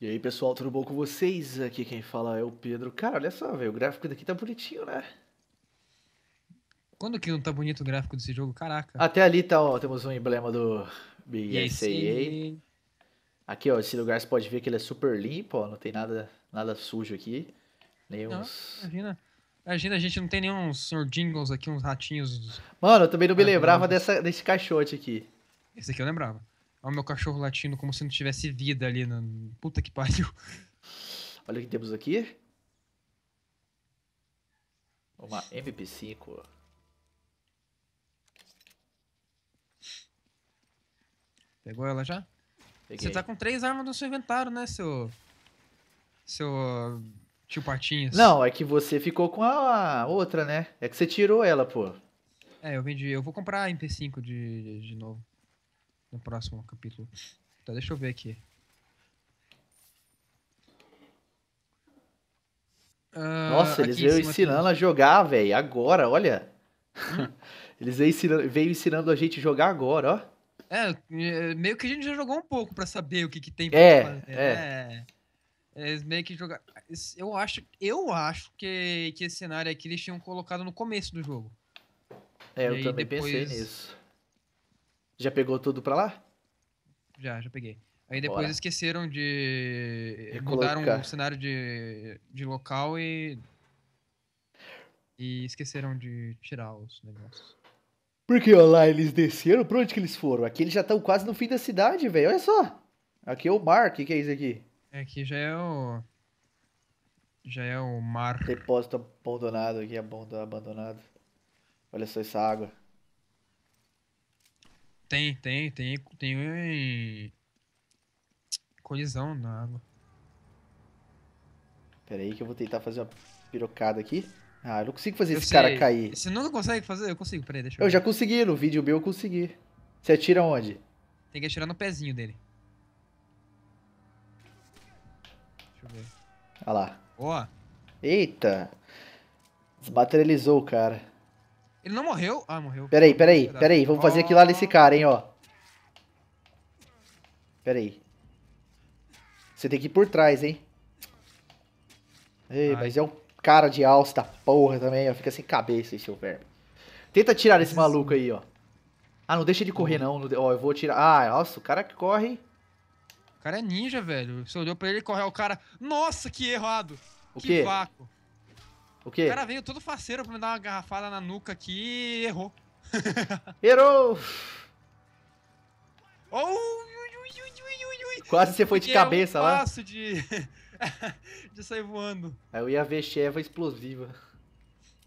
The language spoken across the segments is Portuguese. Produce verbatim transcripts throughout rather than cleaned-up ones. E aí pessoal, tudo bom com vocês? Aqui quem fala é o Pedro. Cara, olha só, velho, o gráfico daqui tá bonitinho, né? Quando que não tá bonito o gráfico desse jogo? Caraca. Até ali tá, ó, temos um emblema do B S A A. Aqui, ó, esse lugar você pode ver que ele é super limpo, ó, não tem nada, nada sujo aqui. Nem uns... Não, imagina. Imagina, a gente não tem nenhum senhor Jingles aqui, uns ratinhos... Mano, eu também não me lembrava dessa, desse caixote aqui. Esse aqui eu lembrava. Olha o meu cachorro latindo como se não tivesse vida ali. No... Puta que pariu. Olha o que temos aqui. Uma M P cinco. Pegou ela já? Peguei. Você tá com três armas no seu inventário, né, seu... Seu... Tio Patinhas. Não, é que você ficou com a outra, né? É que você tirou ela, pô. É, eu vendi. Eu vou comprar a M P cinco de, de, de novo. No próximo capítulo. Tá, deixa eu ver aqui. Uh, Nossa, eles veio ensinando aqui a jogar, velho. Agora, olha. Hum? Eles veio ensinando, veio ensinando a gente jogar agora, ó. É, meio que a gente já jogou um pouco pra saber o que, que tem pra é, fazer. É, é. Eles meio que jogar. Eu acho, eu acho que, que esse cenário aqui eles tinham colocado no começo do jogo. É, e eu também depois... pensei nisso. Já pegou tudo pra lá? Já, já peguei. Aí depois Bora. esqueceram de... Recolocar. Mudaram o cenário de, de local e... E esqueceram de tirar os negócios. Porque, ó lá, eles desceram. Pra onde que eles foram? Aqui eles já estão quase no fim da cidade, velho. Olha só. Aqui é o mar. O que, que é isso aqui? É, aqui já é o... Já é o mar. Depósito abandonado aqui. Abandonado. Olha só essa água. Tem, tem, tem, tem colisão na água. Pera aí que eu vou tentar fazer uma pirocada aqui. Ah, eu não consigo fazer eu esse sei. cara cair. Você nunca consegue fazer? Eu consigo, peraí, deixa eu ver. Eu já consegui, no vídeo meu eu consegui. Você atira onde? Tem que atirar no pezinho dele. Deixa eu ver. Olha lá. Boa. Eita. Desmaterializou o cara. Ele não morreu? Ah, morreu. Peraí, peraí, peraí. Vamos fazer aquilo lá nesse cara, hein, ó. Peraí. Você tem que ir por trás, hein. Ei, Ai. mas é um cara de alça da porra também, ó. Fica sem cabeça esse verme. Tenta tirar esse maluco aí, ó. Ah, não deixa ele correr, não. não de... Ó, eu vou tirar... Ah, nossa, o cara que corre, hein. O cara é ninja, velho. Você olhou pra ele e correu o cara... Nossa, que errado. O quê? Que vácuo. O quê? O cara veio todo faceiro pra me dar uma garrafada na nuca aqui e errou. Errou! Oh, ui, ui, ui, ui. Quase você foi de cabeça lá. Eu passo de... de sair voando. Aí eu ia ver Sheva explosiva.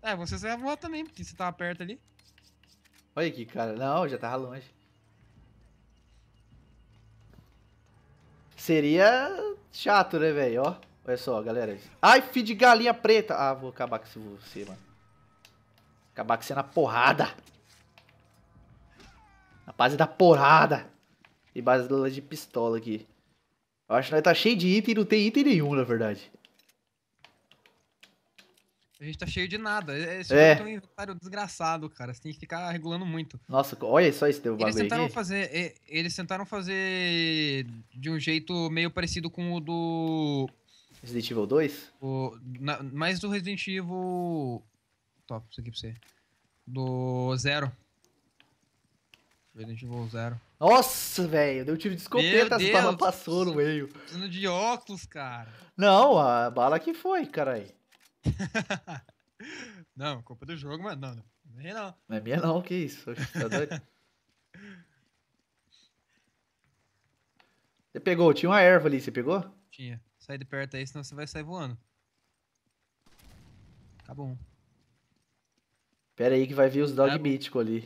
É, você saiu voando também, porque você tava perto ali. Olha aqui, cara. Não, já tava longe. Seria chato, né, velho? Ó. Olha só, galera. Ai, filho de galinha preta. Ah, vou acabar com você, mano. Acabar com você na porrada. Na base da porrada. E base de pistola aqui. Eu acho que nós tá cheio de item e não tem item nenhum, na verdade. A gente tá cheio de nada. Esse é. Tem um inventário desgraçado, cara. Você tem que ficar regulando muito. Nossa, olha só esse teu bagulho eles tentaram aqui. Fazer, eles tentaram fazer de um jeito meio parecido com o do... Resident Evil dois? O, na, mais do Resident Evil... Top, isso aqui pra você. Do zero. Resident Evil zero. Nossa, velho. Deu um tiro de escopeta, as balas passou no meio. Precisando de óculos, cara. Não, a bala que foi, caralho. Não, culpa do jogo, mas não. Não, não é minha não. Não é minha não, que isso. Tá doido? Você pegou, tinha uma erva ali, você pegou? Tinha. Sai de perto aí, senão você vai sair voando. Tá bom. Pera aí que vai vir os dog é míticos ali.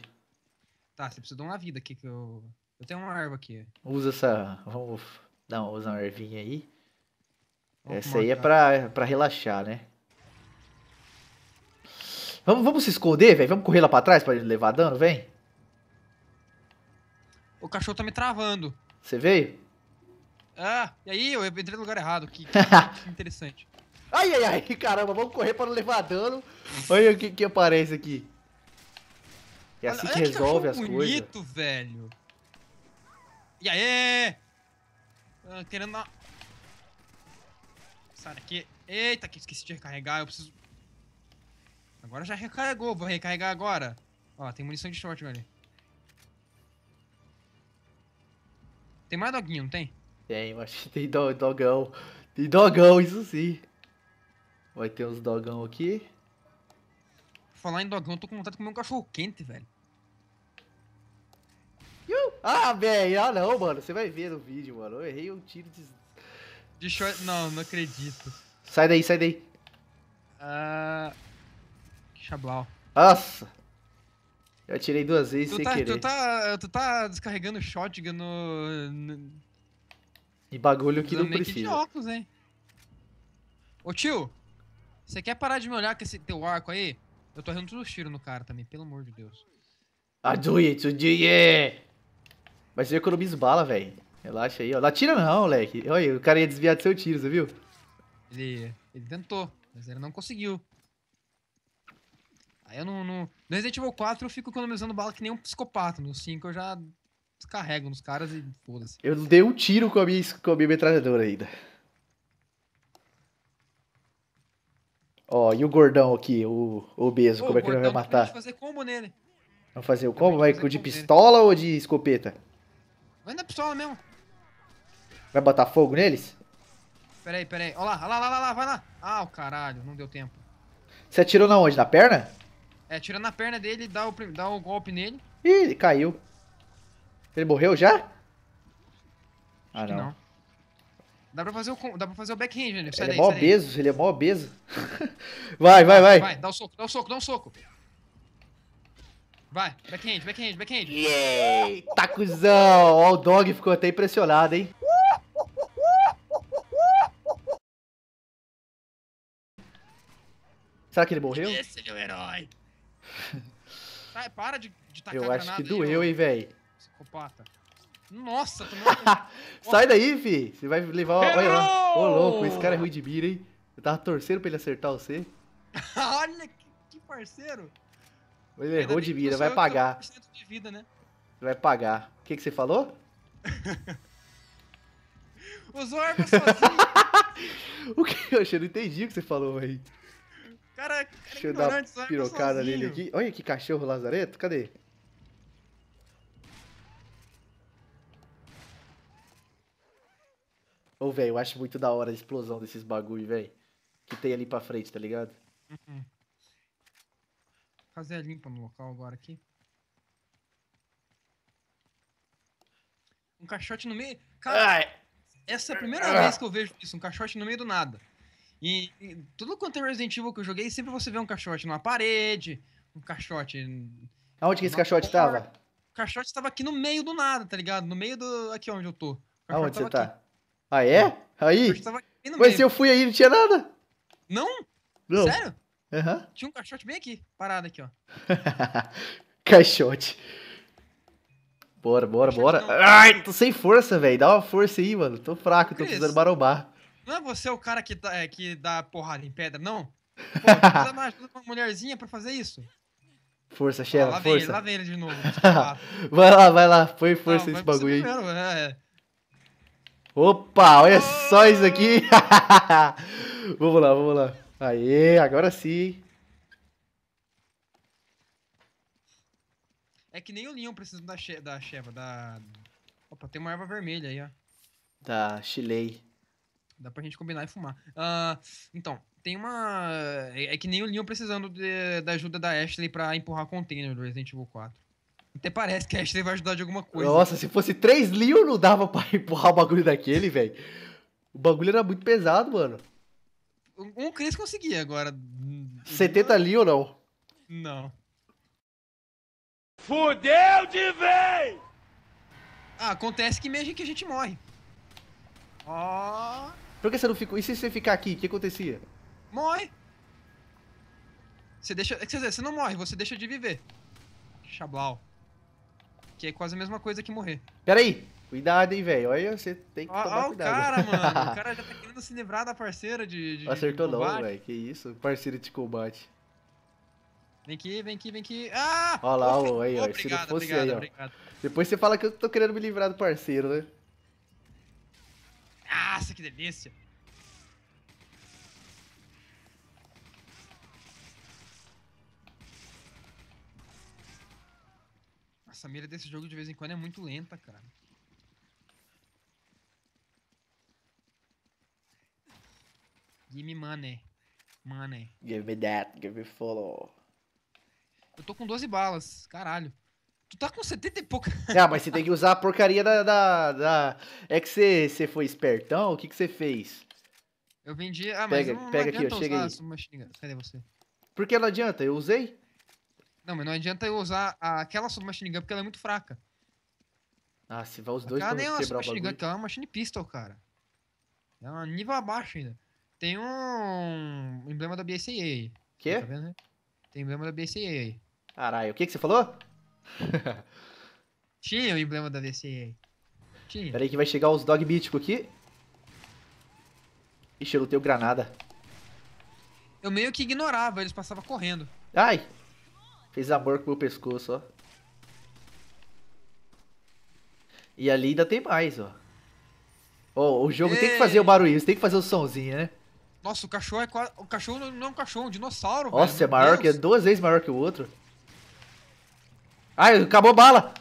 Tá, você precisa de uma vida aqui que eu... Eu tenho uma erva aqui. Usa essa... Vamos... Não, usa uma ervinha aí. Vamos essa aí é pra, pra relaxar, né? Vamos, vamos se esconder, velho? Vamos correr lá pra trás pra ele levar dano, vem? O cachorro tá me travando. Você veio? Ah, e aí eu entrei no lugar errado, que, que interessante. Ai, ai, ai, caramba, vamos correr para não levar dano. Olha o que, que aparece aqui. É assim olha, que olha resolve que as bonito, coisas. Bonito, velho. E aí? Querendo dar... Sai daqui. Eita, que esqueci de recarregar. Eu preciso... Agora já recarregou. Vou recarregar agora. Ó, tem munição de shotgun ali. Tem mais doguinho, não tem? Tem, eu acho que tem do, dogão. Tem dogão, isso sim. Vai ter uns dogão aqui. Falar em dogão, eu tô com vontade de comer um cachorro quente, velho. Iu! Ah, velho, ah não, mano. Você vai ver no vídeo, mano. Eu errei um tiro de... De short... Não, não acredito. Sai daí, sai daí. Ah... Que chablau. Nossa! Eu atirei duas vezes tu sem tá, querer. Tu tá, tu tá descarregando shotgun no... no... E bagulho que não precisa. De óculos, hein? Ô tio, você quer parar de me olhar com esse teu arco aí? Eu tô errando todos os tiros no cara também, pelo amor de Deus. Ah, do it, do it. Mas eu economizo bala, velho. Relaxa aí, ó. Não atira não, moleque. Olha, o cara ia desviar do seu tiro, você viu? Ele, ele tentou, mas ele não conseguiu. Aí eu não, não... No Resident Evil quatro eu fico economizando bala que nem um psicopata. No cinco eu já descarrego nos caras e foda-se. Eu dei um tiro com a minha, com a minha metralhadora ainda. Ó, oh, e o gordão aqui, o obeso, oh, como é que ele vai matar? Vamos fazer combo nele. Vamos fazer o combo? Vai de pistola nele. Ou de escopeta? Vai na pistola mesmo. Vai botar fogo neles? Peraí, peraí. Ó lá, ó lá, ó lá, ó lá, vai lá. Ah, o caralho, não deu tempo. Você atirou na onde? Na perna? É, atira na perna dele, dá o, dá o golpe nele. Ih, ele caiu. Ele morreu já? Acho ah, não. não. Dá pra fazer o, dá pra fazer o backhand, né? Ele, é mó obeso, ele é mó obeso, ele é mó obeso. Vai, vai, vai. Vai, dá o soco, dá o soco, dá o soco. Vai, backhand, backhand, backhand. Eita, cuzão. Ó, o dog ficou até impressionado, hein? Será que ele morreu? Esse é o herói. Sai, para de, de tacar Eu acho que doeu, aí, hein, velho. Psicopata. Nossa, tu não... Sai daí, fi. Você vai levar... Olha lá. Ô, louco, esse cara é ruim de mira, hein. Eu tava torcendo pra ele acertar você. Olha, que, que parceiro. Ele Ainda errou de mira, vai pagar. De vida, né? Vai pagar. O que que você falou? Usou arma sozinho. O que? Eu não entendi o que você falou, velho. Cara, cara, deixa eu dar uma pirocada nele aqui. Olha que cachorro lazareto, cadê? Ô, oh, velho, eu acho muito da hora a explosão desses bagulho, velho. Que tem ali pra frente, tá ligado? Uhum. Fazer a limpa no local agora aqui. Um caixote no meio... Cara, Ai. essa é a primeira ah. vez que eu vejo isso, um caixote no meio do nada. E, e tudo quanto é Resident Evil que eu joguei, sempre você vê um caixote numa parede, um caixote... Aonde que esse caixote tava? O caixote tava aqui no meio do nada, tá ligado? No meio do... Aqui onde eu tô. Aonde você tá? Aqui. Ah, é? Aí? Mas meio. Se eu fui aí, não tinha nada? Não? Não. Sério? Aham. Uhum. Tinha um caixote bem aqui, parado aqui, ó. Caixote. Bora, bora, caixote bora. Não. Ai, tô sem força, velho. Dá uma força aí, mano. Tô fraco, Chris, tô precisando barombar. Não é você o cara que dá, é, que dá porrada em pedra, não? Pô, precisa mais ajuda pra uma mulherzinha pra fazer isso? Força, Sheva, ah, lá força. Vem, lá vem ele de novo. Vai lá, vai lá. Põe força não, nesse bagulho aí. Primeiro, é... Opa, olha oh! só isso aqui. Vamos lá, vamos lá. Aê, agora sim. É que nem o Leon precisa da, che da Sheva, da... Opa, tem uma erva vermelha aí, ó. Da Chilei. Dá pra gente combinar e fumar. Uh, então, tem uma... É que nem o Leon precisando de, da ajuda da Ashley pra empurrar container do Resident Evil quatro. Até parece que a Ashley vai ajudar de alguma coisa. Nossa, se fosse três Leon não dava pra empurrar o bagulho daquele, velho. O bagulho era muito pesado, mano. Um Chris conseguia agora. setenta Leon não? Não. Fudeu de vez! Ah, acontece que mesmo que a gente morre. Ó. Oh. Por que você não ficou? E se você ficar aqui, o que acontecia? Morre. Você deixa. Quer dizer, você não morre, você deixa de viver. Chablau. Que é quase a mesma coisa que morrer. Pera aí. Cuidado, hein, velho. Olha, você tem que ó, tomar ó cuidado. Olha o cara, mano. O cara já tá querendo se livrar da parceira de, de Acertou de não, velho. Que isso. Parceira de combate. Vem aqui, vem aqui, vem aqui. Ah! Olha lá, ó. Aí, ó. Obrigado, se não fosse obrigado, aí, ó. Obrigado. Depois você fala que eu tô querendo me livrar do parceiro, né? Nossa, que delícia. Essa mira desse jogo de vez em quando é muito lenta, cara. Give me money. Money. Give me that, give me follow. Eu tô com doze balas, caralho. Tu tá com setenta e pouca. Ah, mas você tem que usar a porcaria da... da, da... É que você, você foi espertão? O que, que você fez? Eu vendi... Ah, mas pega, não, não pega aqui, ó, chega aí. Cadê você? Por que não adianta? Eu usei? Não, mas não adianta eu usar aquela submachine gun porque ela é muito fraca. Ah, se vai os dois pra quebrar o bagulho. Ela nem é uma submachine gun, ela é uma machine pistol, cara. É um nível abaixo ainda. Tem um emblema da B S A A aí. Quê? Tá vendo, né? Tem emblema da B S A A aí. Caralho, o que que você falou? Tinha o emblema da B C A. Tinha. Pera aí que vai chegar os dog míticos aqui. Ixi, eu lutei o granada. Eu meio que ignorava, eles passavam correndo. Ai! Fez amor com o meu pescoço, ó. E ali ainda tem mais, ó. Oh, o jogo Ei. tem que fazer o barulho, tem que fazer o somzinho, né? Nossa, o cachorro é quase... O cachorro não é um cachorro, é um dinossauro. Nossa, velho. É maior que... duas vezes maior que o outro. Ai, acabou a bala.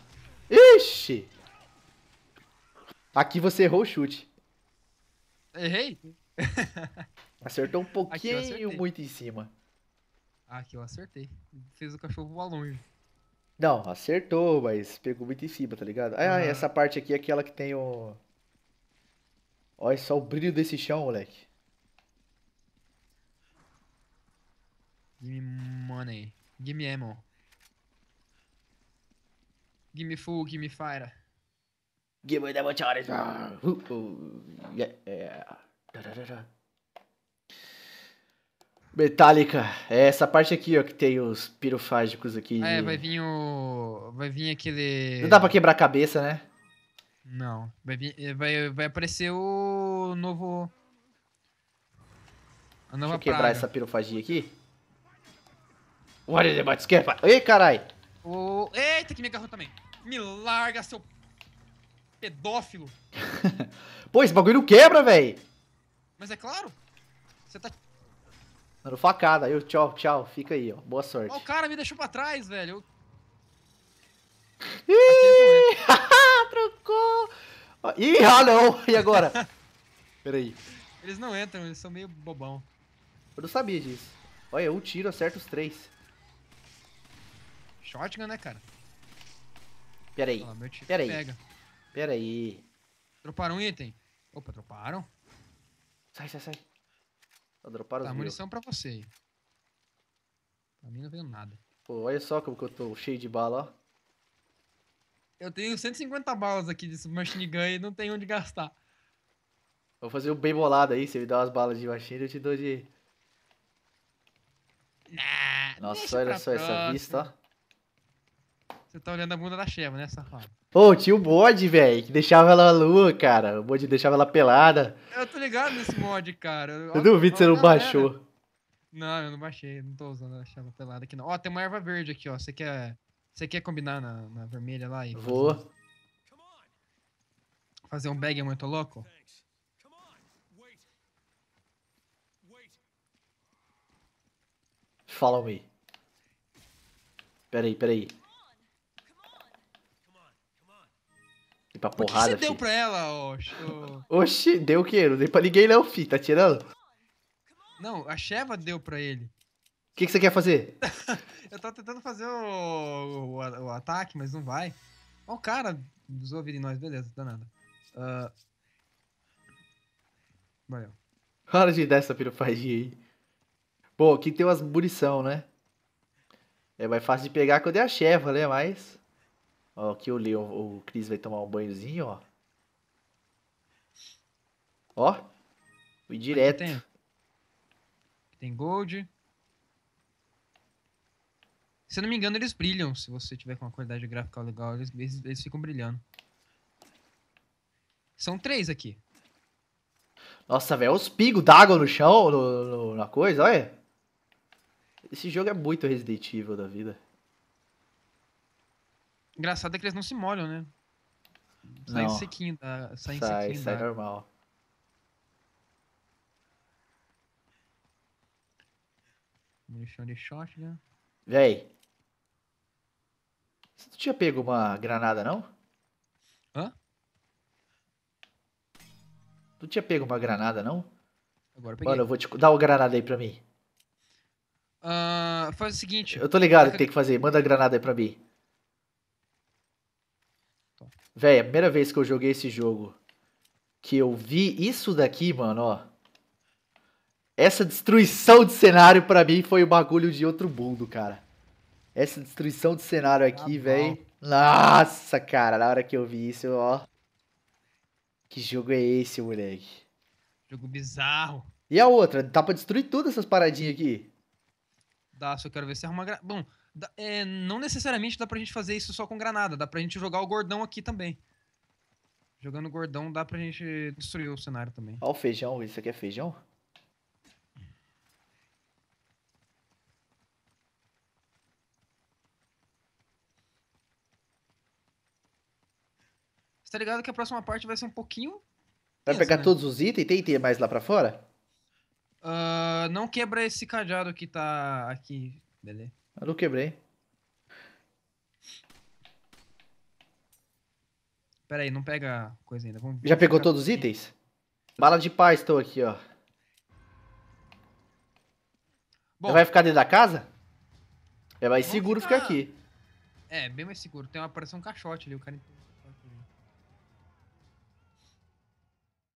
Ixi. Aqui você errou o chute. Errei? Acertou um pouquinho muito em cima. Aqui eu acertei. Fez o cachorro voar longe. Não, acertou, mas pegou muito em cima, tá ligado? Ah, uhum. Essa parte aqui é aquela que tem o... Olha só o brilho desse chão, moleque. Give me money. Give me ammo. Give me full, give me fire. Give me the machares. Uh, uh, yeah, yeah. Da, da, da, da. Metallica. É essa parte aqui, ó, que tem os pirofágicos aqui. É, de... vai vir o... Vai vir aquele... Não dá pra quebrar a cabeça, né? Não. Vai vir... Vai, vai aparecer o novo... A nova Deixa eu quebrar praga. Essa pirofagia aqui. Olha, ele bate esquerda. Ei, carai. Oh... Eita, que me agarrou também. Me larga, seu pedófilo. Pô, esse bagulho não quebra, velho. Mas é claro. Você tá... Mano, facada. Eu, tchau, tchau. Fica aí, ó. Boa sorte. Ó, o cara me deixou pra trás, velho. Eu... Ih, trocou. Ih, ah, não. E agora? Pera aí. Eles não entram, eles são meio bobão. Eu não sabia disso. Olha, um tiro acerta os três. Shotgun, né, cara? Pera aí, ah, pera aí, pega. pera aí. Droparam um item. Opa, droparam. Sai, sai, sai. Só droparam tá, os munição mil. Pra você. Pra mim não veio nada. Pô, olha só como que eu tô cheio de bala, ó. Eu tenho cento e cinquenta balas aqui de submachine gun e não tenho onde gastar. Vou fazer um bem bolado aí, você me dá umas balas de machine, eu te dou de... Nah, Nossa, olha só próxima. essa vista, ó. Você tá olhando a bunda da Sheva, né, safado? Ô, oh, tinha o um mod, velho, que deixava ela nua, cara. O mod deixava ela pelada. Eu tô ligado nesse mod, cara. Eu, eu duvido que você não baixou. Era. Não, eu não baixei. Não tô usando a Sheva pelada aqui, não. Ó, tem uma erva verde aqui, ó. Você quer, você quer combinar na, na vermelha lá? E Vou. Fazer, fazer um bag muito louco? Follow me. Peraí, peraí. Pra porrada, o que você deu pra ela, oxe? Oxi, deu o quê? Não dei pra ninguém não, fi. Tá tirando? Não, a Sheva deu pra ele. O que, que você quer fazer? Eu tava tentando fazer o, o, o ataque, mas não vai. Ó, o cara usou a vida em nós. Beleza, danada. Uh... Valeu. Hora de dar essa pirofagia aí. Bom, aqui tem umas munição, né? É mais fácil de pegar quando é a Sheva, né? Mas... Ó, aqui o Leon, o Chris vai tomar um banhozinho, ó. Ó. Fui direto. Aqui tem. Aqui tem gold. Se eu não me engano, eles brilham. Se você tiver com uma qualidade gráfica legal, eles, eles, eles ficam brilhando. São três aqui. Nossa, velho, os pingos d'água no chão, no, no, na coisa, olha. Esse jogo é muito Resident Evil da vida. Engraçado é que eles não se molham, né? Saem sequinho da... Saem sai, sequinho sai da... normal. Munição de shotgun. Véi. Você não tinha pego uma granada, não? Hã? Tu tinha pego uma granada, não? Agora eu peguei. Mano, eu vou te... Dá uma granada aí pra mim. Uh, faz o seguinte... Eu tô ligado o que tem que fazer. Manda a granada aí pra mim. Tô. Véi, a primeira vez que eu joguei esse jogo, que eu vi isso daqui, mano, ó. Essa destruição de cenário pra mim foi um bagulho de outro mundo, cara. Essa destruição de cenário aqui, ah, véi. Nossa, cara, na hora que eu vi isso, ó... Que jogo é esse, moleque? Jogo bizarro. E a outra? Dá pra destruir tudo essas paradinhas aqui? Dá, só quero ver se arruma... Gra... Bom, dá, é, não necessariamente dá pra gente fazer isso só com granada. Dá pra gente jogar o gordão aqui também. Jogando o gordão dá pra gente destruir o cenário também. Ó o feijão, isso aqui é feijão? Você tá ligado que a próxima parte vai ser um pouquinho... Vai tensa, pegar, né? Todos os itens? Tem item mais lá pra fora? Uh, não quebra esse cadeado que tá aqui, beleza? Eu não quebrei. Pera aí, não pega coisa ainda. Vamos... Já pegou todos os itens? Bala de paz, estou aqui, ó. Bom, vai ficar dentro da casa? É mais seguro ficar... ficar aqui. É, bem mais seguro. Tem uma aparição um caixote ali, o cara...